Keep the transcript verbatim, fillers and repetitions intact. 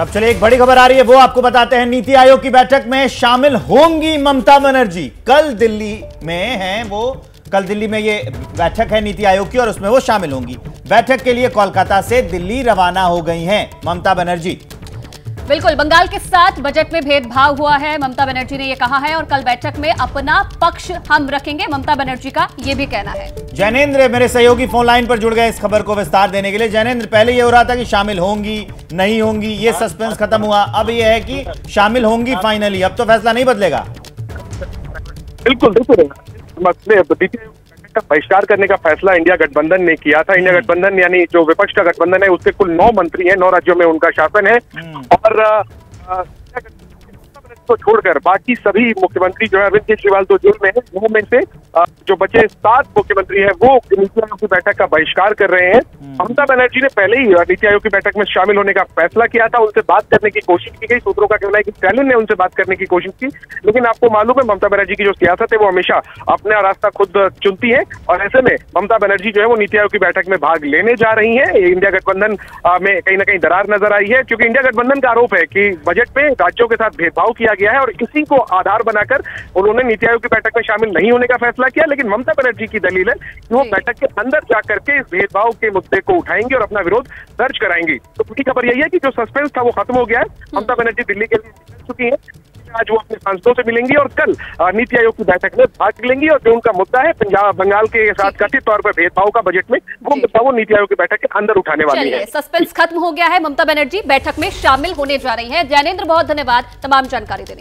और अब चलिए एक बड़ी खबर आ रही है, वो आपको बताते हैं। नीति आयोग की बैठक में शामिल होंगी ममता बनर्जी। कल दिल्ली में हैं वो, कल दिल्ली में ये बैठक है नीति आयोग की और उसमें वो शामिल होंगी। बैठक के लिए कोलकाता से दिल्ली रवाना हो गई हैं ममता बनर्जी। बिल्कुल, बंगाल के साथ बजट में भेदभाव हुआ है, ममता बनर्जी ने ये कहा है, और कल बैठक में अपना पक्ष हम रखेंगे, ममता बनर्जी का ये भी कहना है। जयेंद्र मेरे सहयोगी फोन लाइन पर जुड़ गए इस खबर को विस्तार देने के लिए। जयेंद्र, पहले ये हो रहा था कि शामिल होंगी नहीं होंगी, ये सस्पेंस खत्म हुआ, अब ये है कि शामिल होंगी फाइनली, अब तो फैसला नहीं बदलेगा। बिल्कुल बिल्कुल, मतलब का बहिष्कार करने का फैसला इंडिया गठबंधन ने किया था। इंडिया गठबंधन यानी जो विपक्ष का गठबंधन है, उसके कुल नौ मंत्री हैं, नौ राज्यों में उनका शासन है, और आ, को छोड़कर बाकी सभी मुख्यमंत्री जो है, अरविंद केजरीवाल तो जेल में है, वो में से आ, जो बचे सात मुख्यमंत्री हैं वो नीति आयोग की बैठक का बहिष्कार कर रहे हैं। ममता बनर्जी ने पहले ही नीति आयोग की बैठक में शामिल होने का फैसला किया था, उनसे बात करने की कोशिश की गई। सूत्रों का कहना है कि स्टैलिन ने उनसे बात करने की कोशिश की, लेकिन आपको मालूम है ममता बनर्जी की जो सियासत है वो हमेशा अपना रास्ता खुद चुनती है, और ऐसे में ममता बनर्जी जो है वो नीति आयोग की बैठक में भाग लेने जा रही है। इंडिया गठबंधन में कहीं ना कहीं दरार नजर आई है, क्योंकि इंडिया गठबंधन का आरोप है कि बजट में राज्यों के साथ भेदभाव किया गया है, और इसी को आधार बनाकर उन्होंने नीति आयोग की बैठक में शामिल नहीं होने का फैसला किया। लेकिन ममता बनर्जी की दलील है कि वो बैठक के अंदर जा करके इस भेदभाव के मुद्दे को उठाएंगी और अपना विरोध दर्ज कराएंगी। तो बड़ी खबर यही है कि जो सस्पेंस था वो खत्म हो गया है। ममता बनर्जी दिल्ली के लिए निकल चुकी है, आज वो अपने सांसदों से मिलेंगी और कल नीति आयोग की बैठक में भाग लेंगी, और जो उनका मुद्दा है पंजाब बंगाल के साथ कथित तौर पर भेदभाव का बजट में, वो मुद्दा वो नीति आयोग की बैठक के अंदर उठाने वाली है। सस्पेंस खत्म हो गया है, ममता बनर्जी बैठक में शामिल होने जा रही है। जयेंद्र, बहुत धन्यवाद तमाम जानकारी देने